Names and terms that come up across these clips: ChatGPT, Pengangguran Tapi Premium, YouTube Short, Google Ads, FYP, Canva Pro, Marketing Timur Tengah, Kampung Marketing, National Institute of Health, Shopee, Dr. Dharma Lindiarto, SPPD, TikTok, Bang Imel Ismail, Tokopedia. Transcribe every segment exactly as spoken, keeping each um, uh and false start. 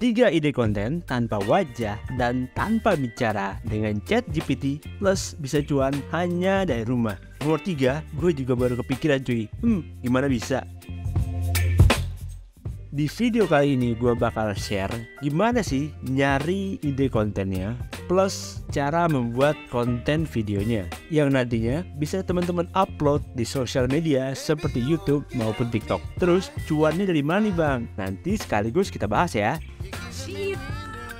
tiga ide konten tanpa wajah dan tanpa bicara dengan ChatGPT plus bisa cuan hanya dari rumah. Nomor tiga, gue juga baru kepikiran cuy, hmm gimana bisa? Di video kali ini gue bakal share gimana sih nyari ide kontennya plus cara membuat konten videonya yang nantinya bisa teman-teman upload di sosial media seperti YouTube maupun TikTok. Terus cuannya dari mana nih bang? Nanti sekaligus kita bahas ya.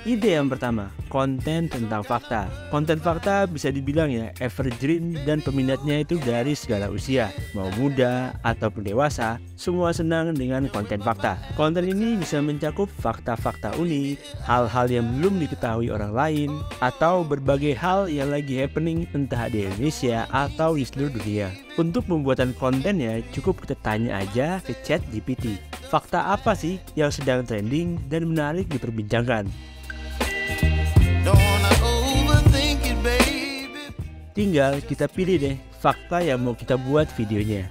Ide yang pertama, konten tentang fakta. Konten fakta bisa dibilang ya evergreen dan peminatnya itu dari segala usia, mau muda ataupun dewasa, semua senang dengan konten fakta. Konten ini bisa mencakup fakta-fakta unik, hal-hal yang belum diketahui orang lain, atau berbagai hal yang lagi happening entah di Indonesia atau di seluruh dunia. Untuk pembuatan kontennya cukup kita tanya aja ke ChatGPT. Fakta apa sih yang sedang trending dan menarik diperbincangkan? Tinggal kita pilih deh fakta yang mau kita buat videonya.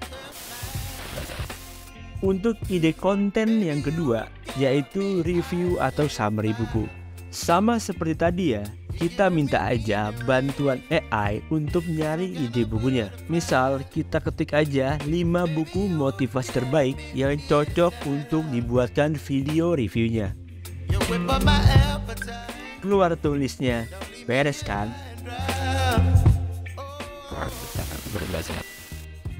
Untuk ide konten yang kedua, yaitu review atau summary buku. Sama seperti tadi ya, kita minta aja bantuan A I untuk nyari ide bukunya. Misal kita ketik aja lima buku motivasi terbaik yang cocok untuk dibuatkan video reviewnya. Keluar tulisnya, bereskan.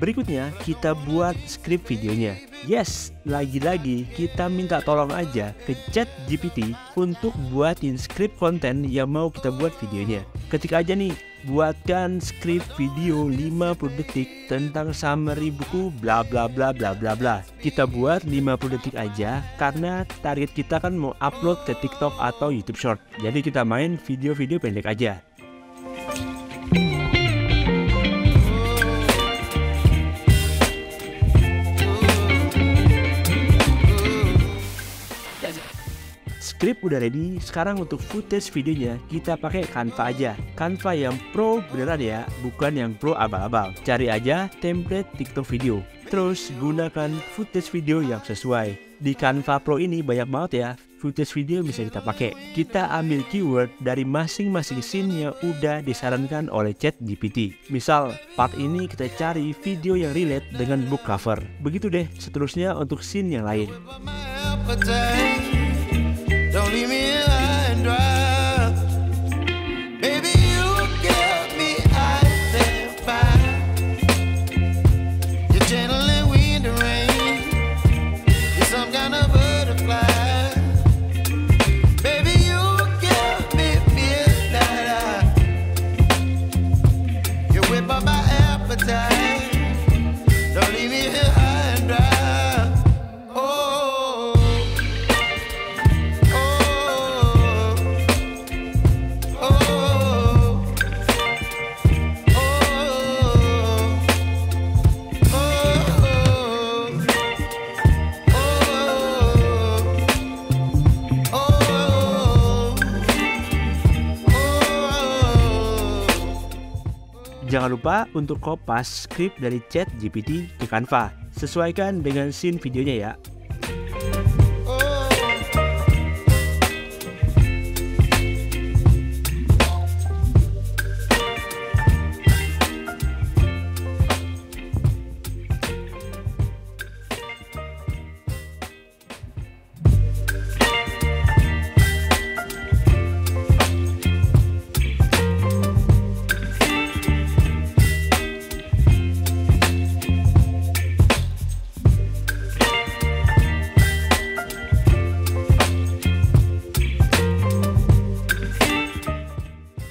Berikutnya kita buat skrip videonya. Yes, lagi-lagi kita minta tolong aja ke ChatGPT untuk buatin skrip konten yang mau kita buat videonya. Ketik aja nih, buatkan skrip video lima puluh detik tentang summary buku bla bla bla bla bla bla. Kita buat lima puluh detik aja karena target kita kan mau upload ke TikTok atau YouTube Short. Jadi kita main video-video pendek aja. Skrip udah ready, sekarang untuk footage videonya kita pakai Canva aja. Canva yang pro beneran ya, bukan yang pro abal-abal. Cari aja template TikTok video, terus gunakan footage video yang sesuai. Di Canva Pro ini banyak banget ya footage video bisa kita pakai. Kita ambil keyword dari masing-masing scene yang udah disarankan oleh ChatGPT. Misal part ini kita cari video yang relate dengan book cover. Begitu deh seterusnya untuk scene yang lain. Jangan lupa untuk kopas skrip dari ChatGPT ke Canva. Sesuaikan dengan scene videonya ya.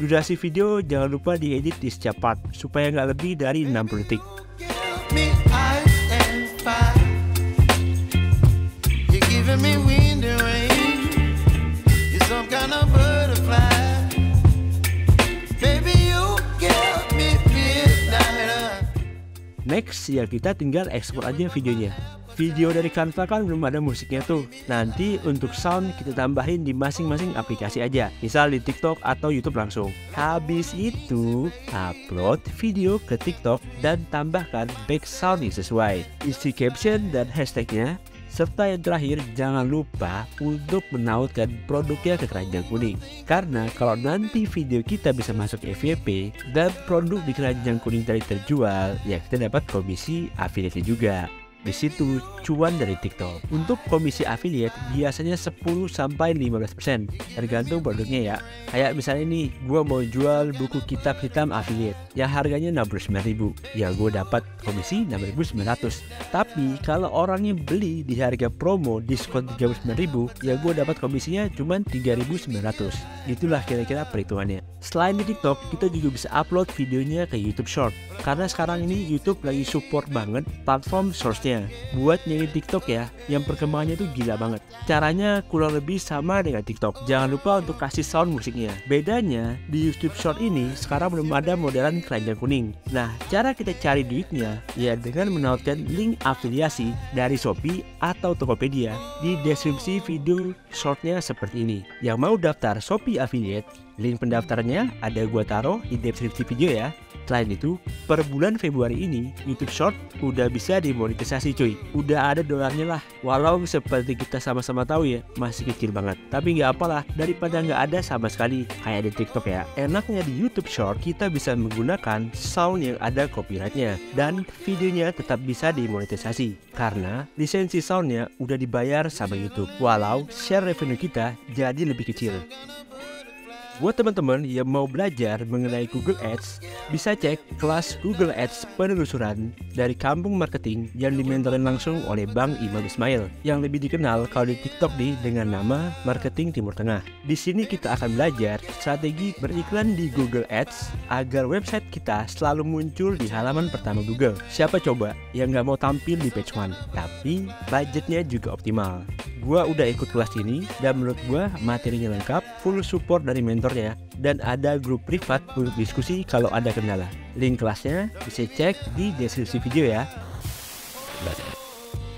Durasi video jangan lupa diedit di setiap part supaya nggak lebih dari enam puluh detik. Next ya kita tinggal ekspor aja videonya. Video dari Canva kan belum ada musiknya tuh. Nanti untuk sound kita tambahin di masing-masing aplikasi aja. Misal di TikTok atau YouTube langsung. Habis itu upload video ke TikTok dan tambahkan back sound yang sesuai. Isi caption dan hashtagnya. Serta yang terakhir, jangan lupa untuk menautkan produknya ke keranjang kuning. Karena kalau nanti video kita bisa masuk F Y P dan produk di keranjang kuning tadi terjual, ya kita dapat komisi afiliasi juga. Di situ cuan dari TikTok. Untuk komisi affiliate biasanya sepuluh sampai lima belas persen tergantung produknya ya. Kayak misalnya nih, gua mau jual buku kitab hitam affiliate yang harganya enam puluh sembilan ribu. Ya gua dapat komisi enam ribu sembilan ratus. Tapi kalau orangnya beli di harga promo diskon tiga puluh sembilan ribu, ya gua dapat komisinya cuma tiga ribu sembilan ratus. Itulah kira-kira perhitungannya. Selain di TikTok, kita juga bisa upload videonya ke YouTube Short. Karena sekarang ini YouTube lagi support banget platform shorts buat nyari TikTok ya, yang perkembangannya tuh gila banget. Caranya kurang lebih sama dengan TikTok. Jangan lupa untuk kasih sound musiknya. Bedanya di YouTube Short ini sekarang belum ada modelan keranjang kuning. Nah, cara kita cari duitnya ya dengan menautkan link afiliasi dari Shopee atau Tokopedia di deskripsi video shortnya seperti ini. Yang mau daftar Shopee affiliate, link pendaftarannya ada gua taruh di deskripsi video ya. Selain itu, per bulan Februari ini YouTube Short udah bisa dimonetisasi cuy. Udah ada dolarnya lah. Walau seperti kita sama-sama tahu ya, masih kecil banget. Tapi nggak apalah, daripada nggak ada sama sekali kayak di TikTok ya. Enaknya di YouTube Short kita bisa menggunakan sound yang ada copyrightnya dan videonya tetap bisa dimonetisasi karena lisensi soundnya udah dibayar sama YouTube. Walau share revenue kita jadi lebih kecil. Buat teman-teman yang mau belajar mengenai Google Ads, bisa cek kelas Google Ads penelusuran dari kampung marketing yang dimentorin langsung oleh Bang Imel Ismail yang lebih dikenal kalau di TikTok nih dengan nama Marketing Timur Tengah. Di sini kita akan belajar strategi beriklan di Google Ads agar website kita selalu muncul di halaman pertama Google. Siapa coba yang nggak mau tampil di page one, tapi budgetnya juga optimal. Gua udah ikut kelas ini dan menurut gua materinya lengkap, full support dari mentornya dan ada grup privat untuk diskusi kalau ada kendala. Link kelasnya bisa cek di deskripsi video ya.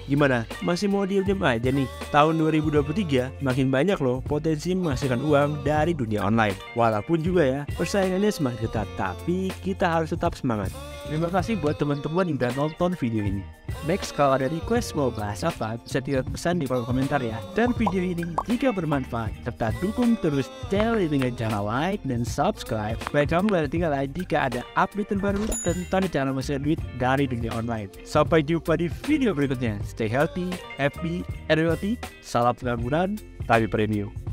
Gimana? Masih mau diem-diem aja nih? Tahun dua ribu dua puluh tiga makin banyak loh potensi menghasilkan uang dari dunia online. Walaupun juga ya persaingannya semakin ketat, tapi kita harus tetap semangat. Terima kasih buat teman-teman yang udah nonton video ini. Next, kalau ada request mau bahas apa, bisa tinggal pesan di kolom komentar ya. Dan video ini jika bermanfaat, serta dukung terus channel dengan cara like dan subscribe. Supaya kamu gak ketinggalan jika ada update terbaru tentang cara menghasilkan duit dari dunia online. Sampai jumpa di video berikutnya. Stay healthy, happy, and healthy. Salam pengangguran, tapi premium.